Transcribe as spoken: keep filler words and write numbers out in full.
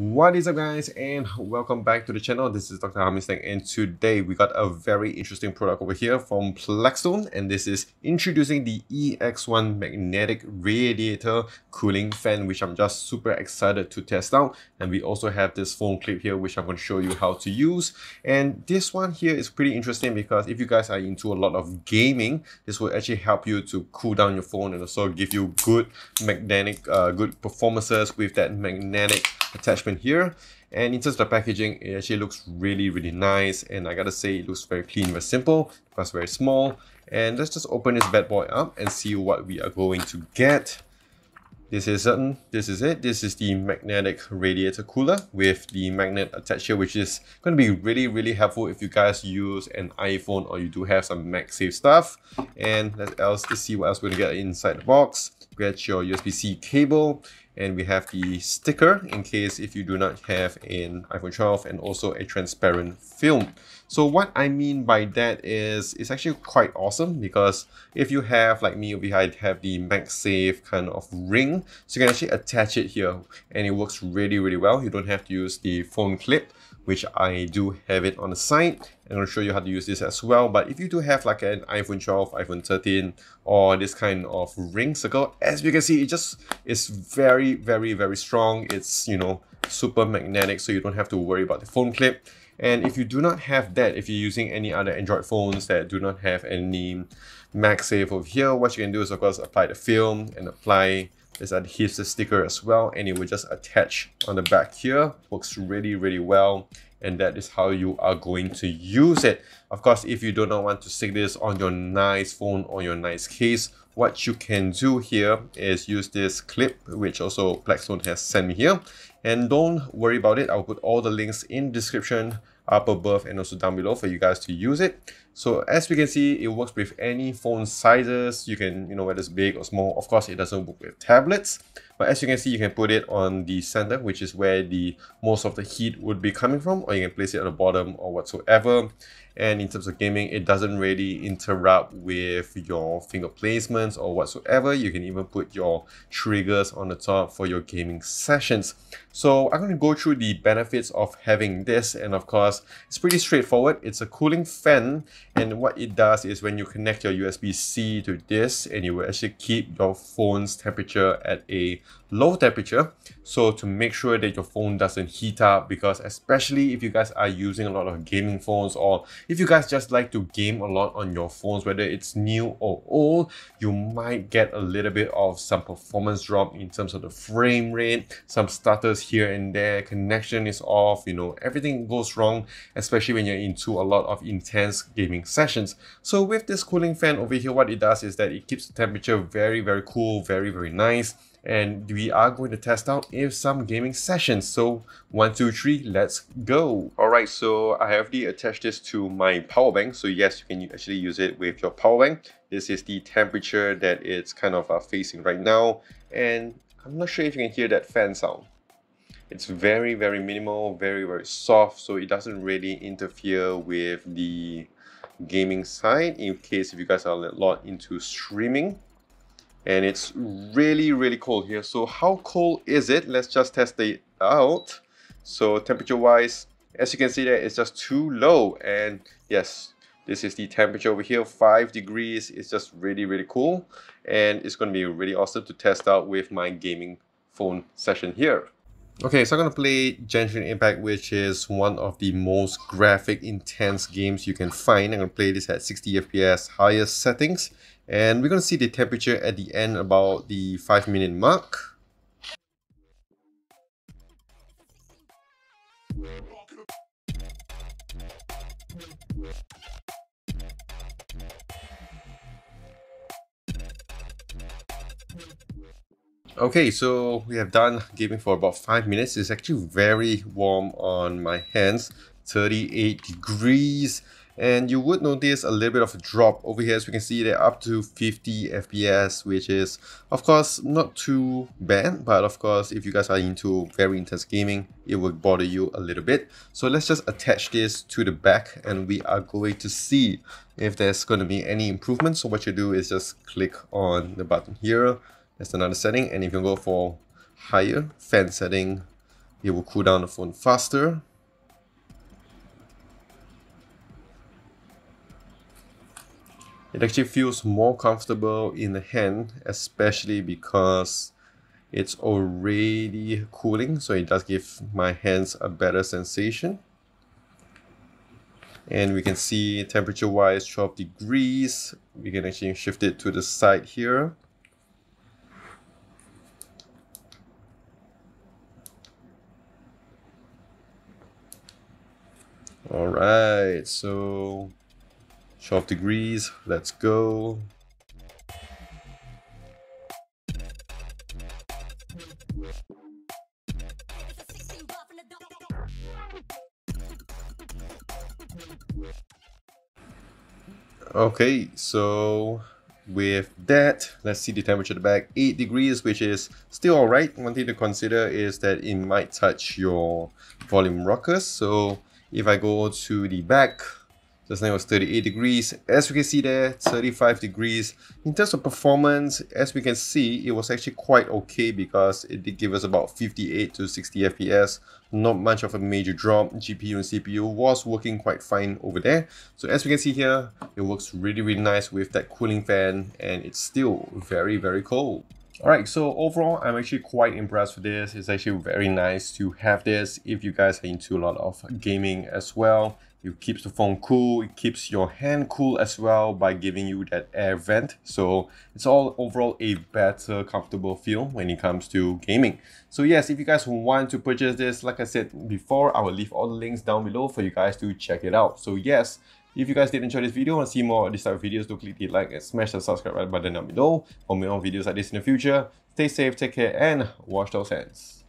What is up, guys, and welcome back to the channel. This is Doctor HamezTech, and today we got a very interesting product over here from Plextone, and this is introducing the E X one Magnetic Radiator Cooling Fan, which I'm just super excited to test out. And we also have this phone clip here, which I'm going to show you how to use. And this one here is pretty interesting because if you guys are into a lot of gaming, this will actually help you to cool down your phone and also give you good magnetic, uh, good performances with that magnetic attachment here. And in terms of the packaging, it actually looks really really nice, and I gotta say it looks very clean, very simple, plus very small. And let's just open this bad boy up and see what we are going to get. This is certain this is it this is the magnetic radiator cooler with the magnet attached here, which is going to be really really helpful if you guys use an iPhone or you do have some MagSafe stuff. And let's else let's see what else we're gonna get inside the box. Get your U S B C cable, and we have the sticker in case if you do not have an iPhone twelve, and also a transparent film. So what I mean by that is it's actually quite awesome because if you have, like me, we have the MagSafe kind of ring, so you can actually attach it here and it works really really well. You don't have to use the phone clip, which I do have it on the side. I'm going to show you how to use this as well. But if you do have like an iPhone twelve, iPhone thirteen, or this kind of ring circle, as you can see, it just is very, very, very strong. It's, you know, super magnetic, so you don't have to worry about the phone clip. And if you do not have that, if you're using any other Android phones that do not have any MagSafe over here, what you can do is, of course, apply the film and apply this adhesive sticker as well, and it will just attach on the back here. Works really, really well. And that is how you are going to use it. Of course, if you do not want to stick this on your nice phone or your nice case, what you can do here is use this clip, which also Plextone has sent me here. And don't worry about it. I'll put all the links in the description, up above, and also down below for you guys to use it. So as we can see, it works with any phone sizes. You can, you know, whether it's big or small. Of course, it doesn't work with tablets. But as you can see, you can put it on the center, which is where the most of the heat would be coming from, or you can place it at the bottom or whatsoever. And in terms of gaming, it doesn't really interrupt with your finger placements or whatsoever. You can even put your triggers on the top for your gaming sessions. So I'm going to go through the benefits of having this. And of course, it's pretty straightforward. It's a cooling fan. And what it does is when you connect your U S B C to this, and you will actually keep your phone's temperature at a low temperature, so to make sure that your phone doesn't heat up, because especially if you guys are using a lot of gaming phones, or if you guys just like to game a lot on your phones, whether it's new or old, you might get a little bit of some performance drop in terms of the frame rate, some stutters here and there, connection is off, you know, everything goes wrong, especially when you're into a lot of intense gaming sessions. So with this cooling fan over here, what it does is that it keeps the temperature very very cool, very very nice. And we are going to test out if some gaming sessions. So one, two, three, let's go. All right, so I have already attached this to my power bank. So yes, you can actually use it with your power bank. This is the temperature that it's kind of uh, facing right now. And I'm not sure if you can hear that fan sound. It's very, very minimal, very, very soft. So it doesn't really interfere with the gaming side in case if you guys are a lot into streaming. And it's really really cold here. So how cold is it? Let's just test it out. So temperature wise, as you can see there, it's just too low. And yes, this is the temperature over here, five degrees. It's just really really cool, and it's going to be really awesome to test out with my gaming phone session here. Okay, so I'm going to play Genshin Impact, which is one of the most graphic intense games you can find. I'm going to play this at sixty F P S, highest settings. And we're going to see the temperature at the end, about the five minute mark. Okay, so we have done gaming for about five minutes. It's actually very warm on my hands, thirty-eight degrees. And you would notice a little bit of a drop over here. As we can see, they're up to fifty F P S, which is, of course, not too bad. But of course, if you guys are into very intense gaming, it will bother you a little bit. So let's just attach this to the back, and we are going to see if there's going to be any improvement. So what you do is just click on the button here. That's another setting. And if you go for higher fan setting, It will cool down the phone faster. It actually feels more comfortable in the hand, especially because it's already cooling, so it does give my hands a better sensation. And we can see temperature wise twelve degrees. We can actually shift it to the side here. All right, so twelve degrees, let's go. Okay, so with that, let's see the temperature at the back, eight degrees, which is still all right. One thing to consider is that it might touch your volume rockers. So if I go to the back, just now it was thirty-eight degrees. As we can see there, thirty-five degrees. In terms of performance, as we can see, it was actually quite okay because it did give us about fifty-eight to sixty F P S. Not much of a major drop. G P U and C P U was working quite fine over there. So as we can see here, it works really, really nice with that cooling fan, and it's still very, very cold. Alright, so overall, I'm actually quite impressed with this. It's actually very nice to have this if you guys are into a lot of gaming as well. It keeps the phone cool, it keeps your hand cool as well by giving you that air vent. So it's all overall a better, comfortable feel when it comes to gaming. So yes, if you guys want to purchase this, like I said before, I will leave all the links down below for you guys to check it out. So yes, if you guys did enjoy this video and see more of this type of videos, do click the like and smash the subscribe button down below for more videos like this in the future. Stay safe, take care, and wash those hands.